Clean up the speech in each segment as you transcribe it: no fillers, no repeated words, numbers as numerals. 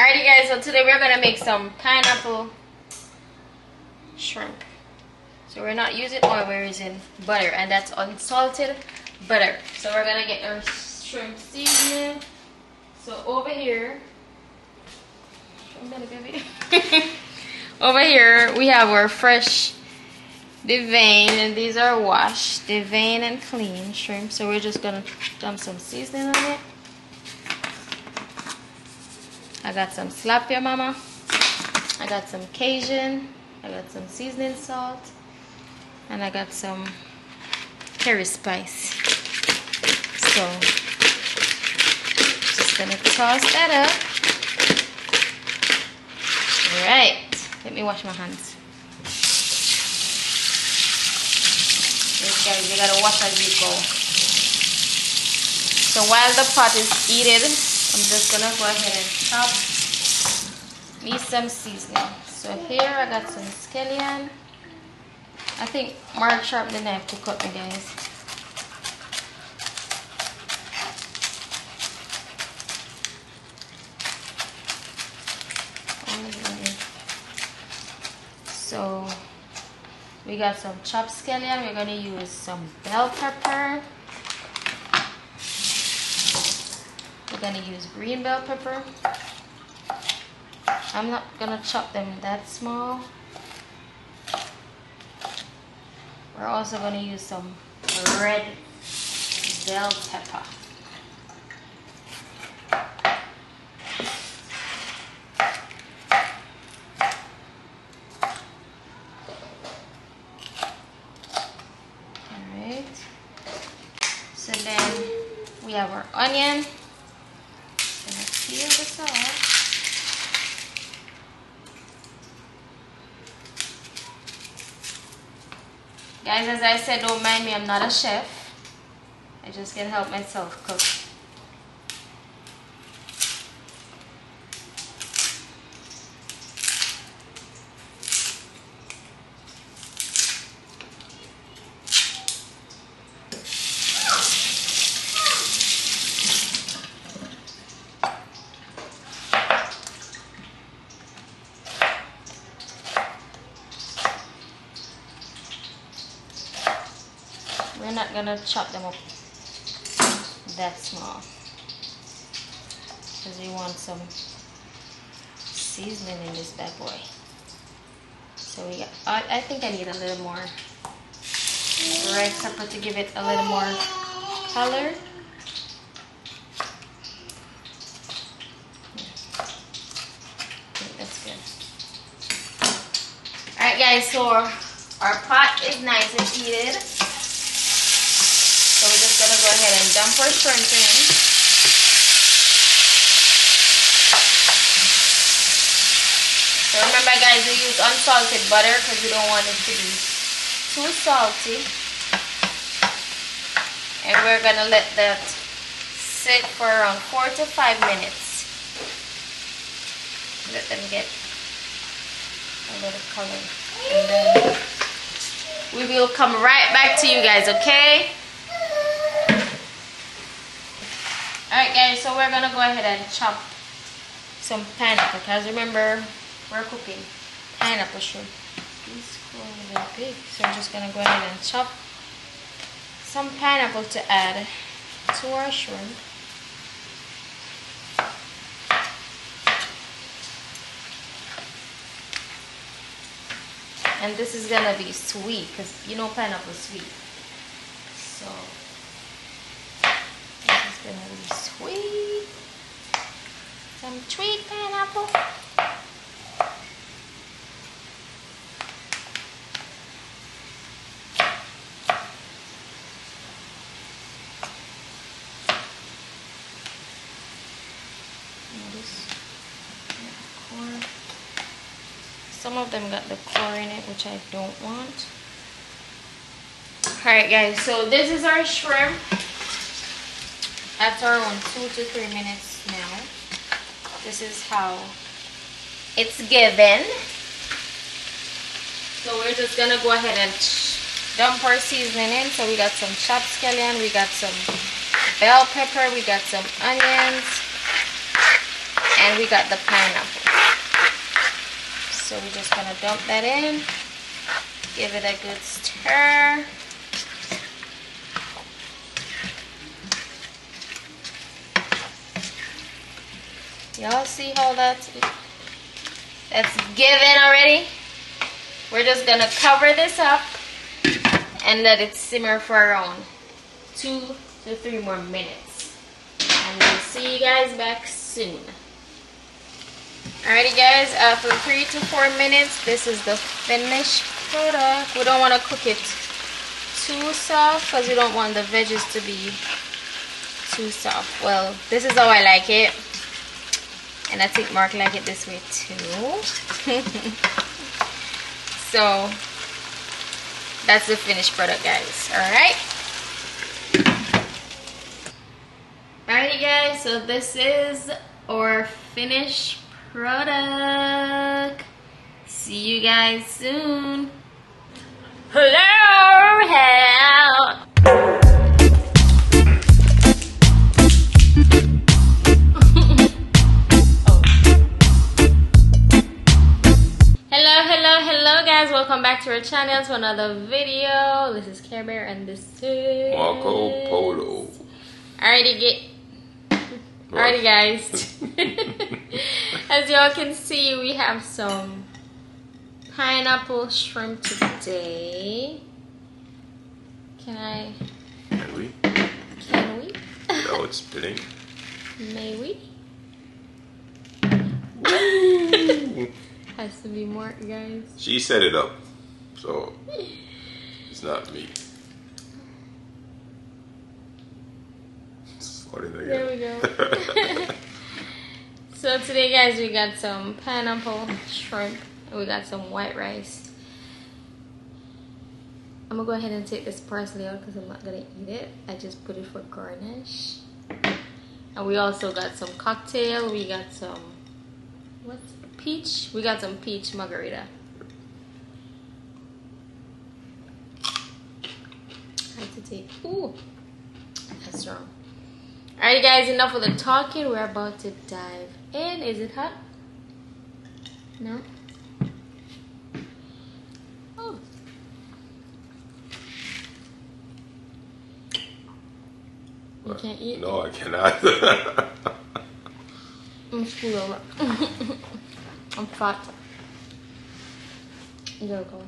Alrighty guys, so today we're gonna make some pineapple shrimp. So we're not using oil, we're using butter, and that's unsalted butter. So we're gonna get our shrimp seasoning. So over here, over here we have our fresh deveined, and these are washed, deveined and clean shrimp. So we're just gonna dump some seasoning on it. I got some Slap Your Mama, I got some Cajun, I got some seasoning salt, and I got some curry spice. So, just gonna toss that up. Alright, let me wash my hands. Yes guys, you gotta wash as you go. So while the pot is heated, I'm just gonna go ahead and chop me some seasoning. So here I got some scallion. I think Mark sharpened the knife to cut me, guys. So we got some chopped scallion. We're gonna use some bell pepper. Gonna use green bell pepper. I'm not gonna chop them that small. We're also gonna use some red bell pepper. All right. So then we have our onion. Peel this off. Guys, as I said, don't mind me, I'm not a chef. I just can't help myself cook. We're not gonna chop them up that small because we want some seasoning in this bad boy. So we got, I think I need a little more red pepper to give it a little more color. That's good. Alright guys, so our pot is nice and heated. So we're just gonna go ahead and dump our shrimp in. So remember guys, we use unsalted butter because we don't want it to be too salty. And we're gonna let that sit for around 4 to 5 minutes. Let them get a little color. And then we will come right back to you guys, okay? Alright guys, so we're gonna go ahead and chop some pineapple because remember we're cooking pineapple shrimp. These are really big, so I'm just gonna go ahead and chop some pineapple to add to our shrimp. And this is gonna be sweet because you know pineapple is sweet. So gonna be sweet. Some sweet pineapple. Notice the core. Some of them got the core in it, which I don't want. Alright guys, so this is our shrimp. After around 2 to 3 minutes now, this is how it's given. So we're just gonna go ahead and dump our seasoning in. So we got some chopped scallion, we got some bell pepper, we got some onions, and and we got the pineapple. So we're just gonna dump that in, give it a good stir. Y'all see how that's given already? We're just gonna cover this up and let it simmer for around 2 to 3 more minutes. And we'll see you guys back soon. Alrighty guys, after 3 to 4 minutes, this is the finished product. We don't want to cook it too soft because we don't want the veggies to be too soft. Well, this is how I like it. And I think Mark like it this way too. So that's the finished product, guys. Alright. Alrighty guys, so this is our finished product. See you guys soon. Hello, hello. Hello guys, welcome back to our channel to another video. This is Care Bear and this is Marco Polo. Alrighty guys. As y'all can see, we have some pineapple shrimp today. Can we? Oh, it's spinning. May we? Has to be more, guys. She set it up, so it's not me. There we go. So today, guys, we got some pineapple shrimp and we got some white rice. I'm gonna go ahead and take this parsley out because I'm not gonna eat it. I just put it for garnish. And we also got some cocktail. We got some peach. We got some peach margarita. I have to take. Ooh, that's strong. Alright guys, enough of the talking. We're about to dive in. Is it hot? No? Oh. You can't eat? No, I cannot. I'm screwed over. I'm fat. You gotta go.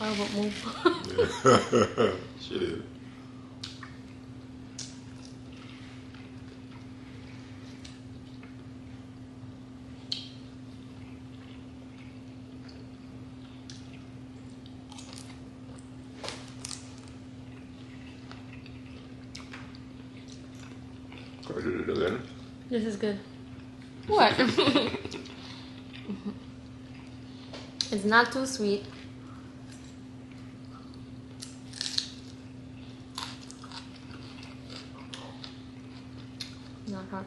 I won't move. She did. This is good. What? It's not too sweet. Not hot.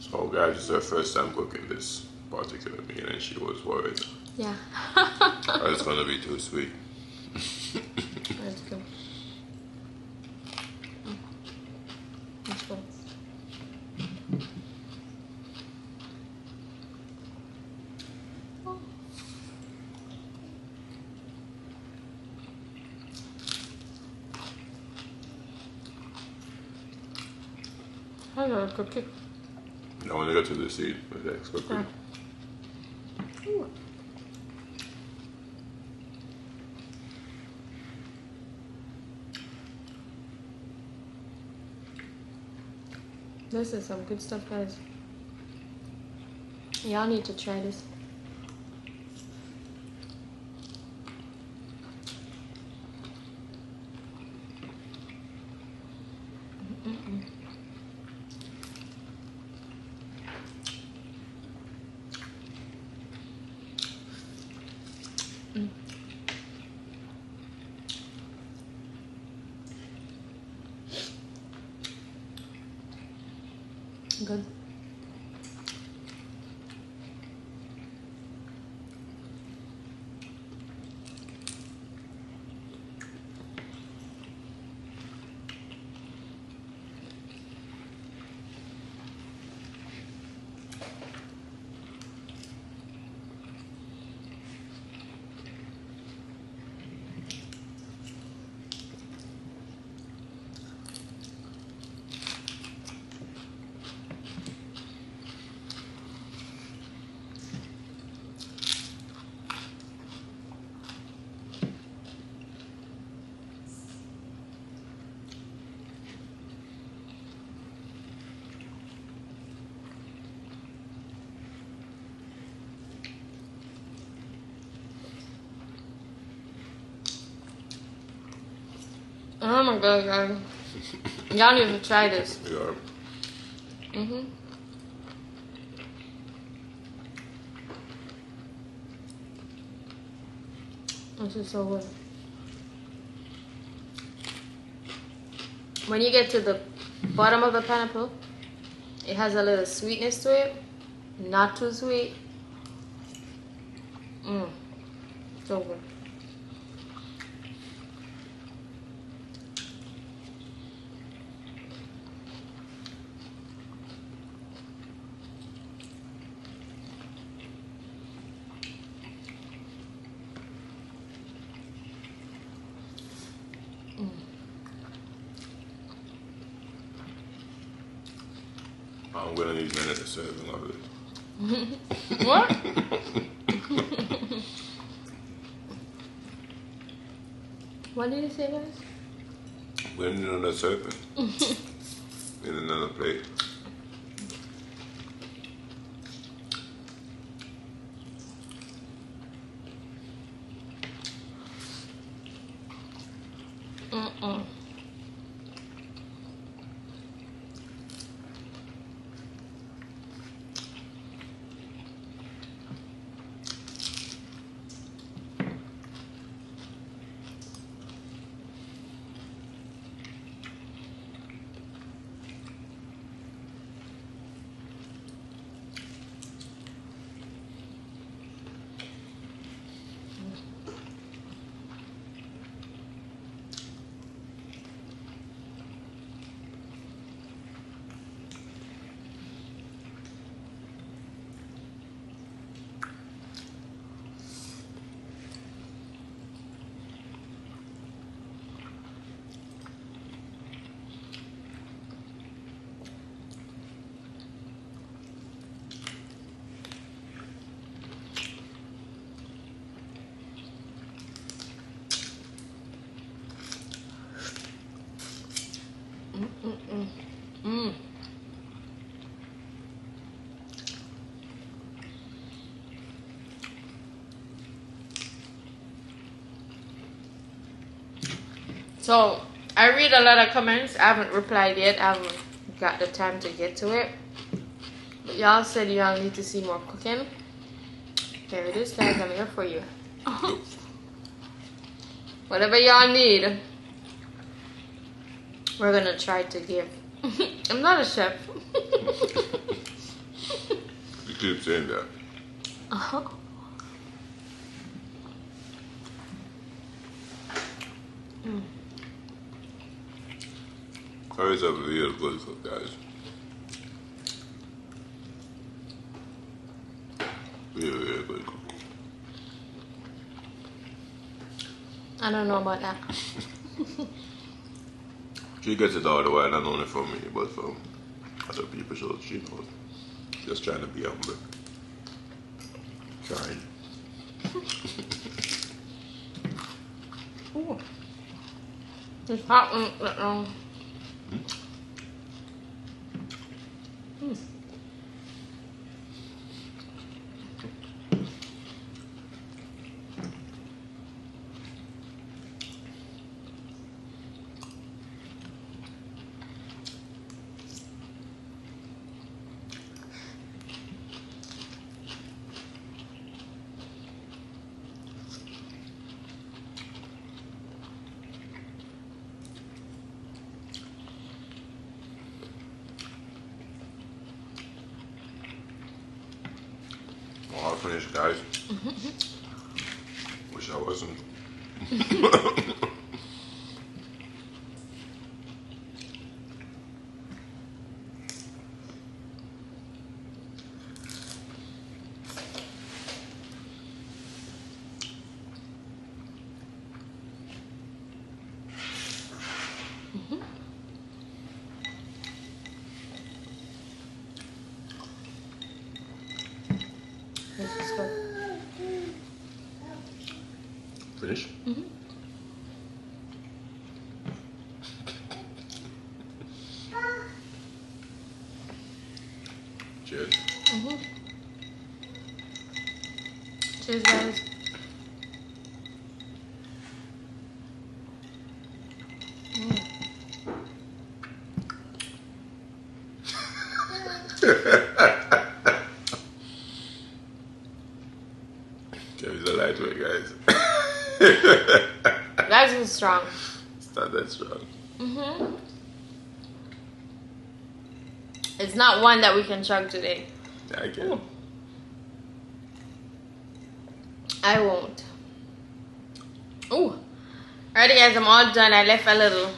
So guys, it's her first time cooking this particular meal and she was worried. Yeah. It's gonna be too sweet. That's good. That's good. I gotta cook it. No, when I go to the seed, with the extra cooking. This is some good stuff, guys. Y'all need to try this. Good. Oh my god, guys. Y'all need to try this. Yeah. Mm-hmm. This is so good. When you get to the bottom of the pineapple, it has a little sweetness to it. Not too sweet. Mmm. So good. I'm gonna need minutes to serve all of it. What? What did you say, guys? We're gonna need another serving. Need another plate. So, I read a lot of comments. I haven't replied yet. I haven't got the time to get to it. But y'all said y'all need to see more cooking. There it is, guys. I'm here for you. Whatever y'all need, we're going to try to give. I'm not a chef. You keep saying that. Uh-huh. Mm. I always have a video of good food, guys. Really good food. I don't know about that. She gets it all the way, not only for me, but for other people, so she knows. Just trying to be humble. Trying. Ooh. It's hot and that long. Mm. Finished, guys. Wish I wasn't. Finish? Mm-hmm. Cheers. Mm-hmm. Cheers, guys. strong. It's not that strong. Mm-hmm. It's not one that we can chug today. I can. Ooh. I won't. Oh. Alrighty guys, I'm all done. I left a little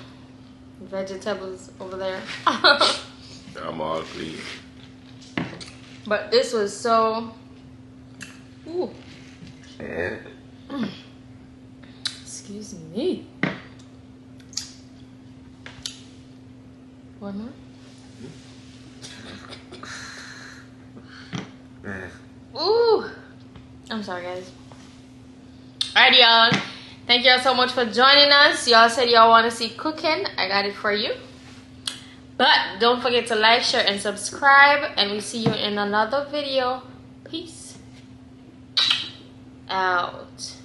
vegetables over there. I'm all clean. But this was so... Ooh. Yeah. Excuse me. One more? Ooh. I'm sorry guys. Alright y'all. Thank y'all so much for joining us. Y'all said y'all want to see cooking. I got it for you. But don't forget to like, share, and subscribe. And we'll see you in another video. Peace out.